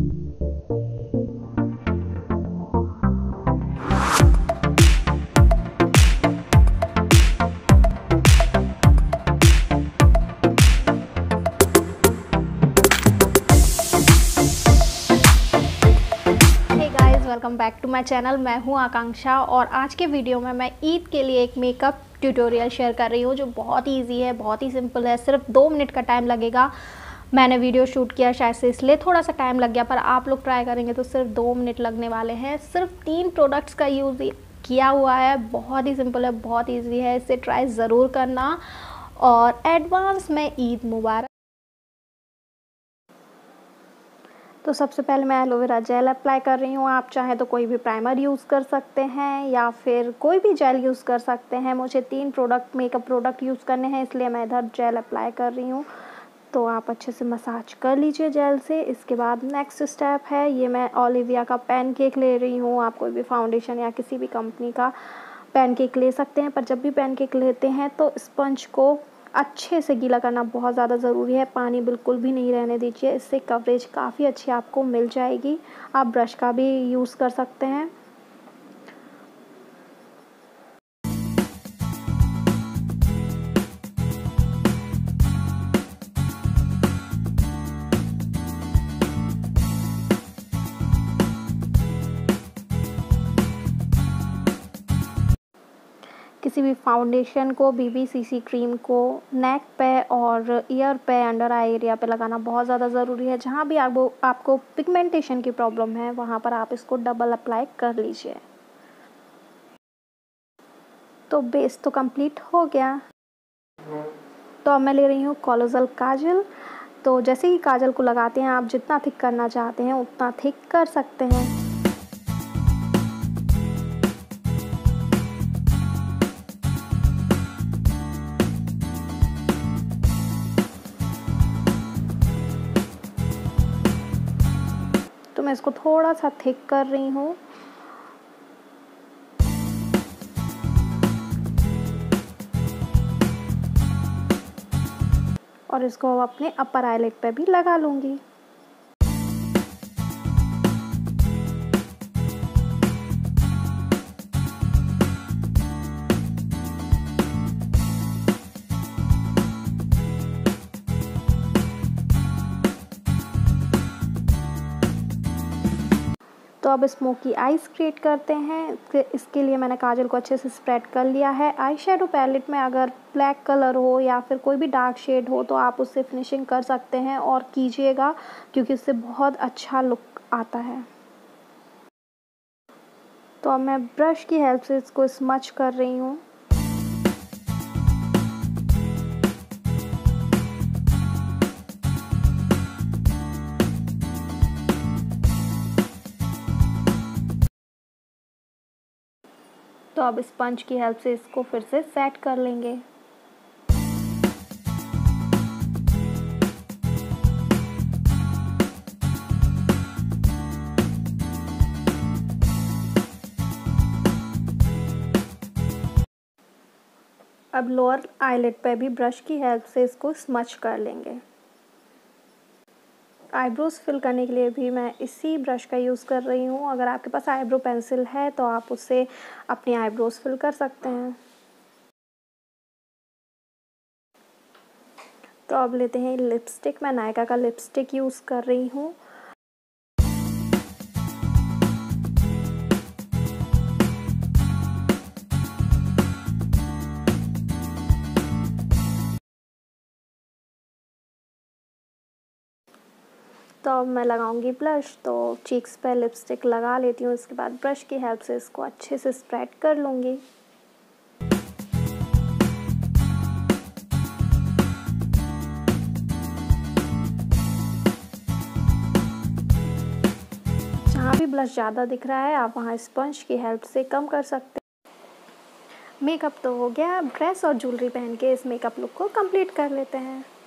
Welcome back to my channel. मैं हूं आकांक्षा और आज के वीडियो में मैं ईद के लिए एक मेकअप ट्यूटोरियल शेयर कर रही हूं जो बहुत ही ईजी है, बहुत ही सिंपल है। सिर्फ 2 मिनट का टाइम लगेगा। मैंने वीडियो शूट किया शायद से इसलिए थोड़ा सा टाइम लग गया, पर आप लोग ट्राई करेंगे तो सिर्फ 2 मिनट लगने वाले हैं। सिर्फ 3 प्रोडक्ट्स का यूज़ किया हुआ है। बहुत ही सिंपल है, बहुत ईजी है। इसे ट्राई ज़रूर करना और एडवांस में ईद मुबारक। तो सबसे पहले मैं एलोवेरा जेल अप्लाई कर रही हूँ। आप चाहें तो कोई भी प्राइमर यूज़ कर सकते हैं या फिर कोई भी जेल यूज़ कर सकते हैं। मुझे 3 प्रोडक्ट मेकअप प्रोडक्ट यूज़ करने हैं, इसलिए मैं इधर जेल अप्लाई कर रही हूँ। तो आप अच्छे से मसाज कर लीजिए जेल से। इसके बाद नेक्स्ट स्टेप है, ये मैं ओलिविया का पैनकेक ले रही हूँ। आप कोई भी फाउंडेशन या किसी भी कंपनी का पैनकेक ले सकते हैं, पर जब भी पैनकेक लेते हैं तो स्पंज को अच्छे से गीला करना बहुत ज़्यादा ज़रूरी है। पानी बिल्कुल भी नहीं रहने दीजिए, इससे कवरेज काफ़ी अच्छी आपको मिल जाएगी। आप ब्रश का भी यूज़ कर सकते हैं। किसी भी फाउंडेशन को, बीबीसीसी क्रीम को नेक पे और ईयर पे, अंडर आई एरिया पे लगाना बहुत ज़्यादा ज़रूरी है। जहाँ भी आपको पिगमेंटेशन की प्रॉब्लम है वहाँ पर आप इसको डबल अप्लाई कर लीजिए। तो बेस तो कंप्लीट हो गया। तो अब मैं ले रही हूँ कॉलोजल काजल। तो जैसे ही काजल को लगाते हैं, आप जितना थिक करना चाहते हैं उतना थिक कर सकते हैं। तो मैं इसको थोड़ा सा थिक कर रही हूँ। और इसको अपने अपर आईलेट पे भी लगा लूंगी। तो अब स्मोकी आइज़ क्रिएट करते हैं। इसके लिए मैंने काजल को अच्छे से स्प्रेड कर लिया है। आई शेडो पैलेट में अगर ब्लैक कलर हो या फिर कोई भी डार्क शेड हो तो आप उससे फिनिशिंग कर सकते हैं और कीजिएगा, क्योंकि उससे बहुत अच्छा लुक आता है। तो अब मैं ब्रश की हेल्प से इसको स्मच कर रही हूँ। तो अब स्पंज की हेल्प से इसको फिर से सेट कर लेंगे। अब लोअर आईलेट पे भी ब्रश की हेल्प से इसको स्मच कर लेंगे। आईब्रोज फिल करने के लिए भी मैं इसी ब्रश का यूज़ कर रही हूँ। अगर आपके पास आईब्रो पेंसिल है तो आप उससे अपने आईब्रोज फिल कर सकते हैं। तो अब लेते हैं लिपस्टिक। मैं नायका का लिपस्टिक यूज़ कर रही हूँ। तो अब मैं लगाऊंगी ब्लश। तो चीक्स पे लिपस्टिक लगा लेती हूँ। इसके बाद ब्रश की हेल्प से इसको अच्छे से स्प्रेड कर लूँगी। जहाँ भी ब्लश ज़्यादा दिख रहा है आप वहाँ स्पंज की हेल्प से कम कर सकते हैं। मेकअप तो हो गया। ड्रेस और ज्वेलरी पहन के इस मेकअप लुक को कंप्लीट कर लेते हैं।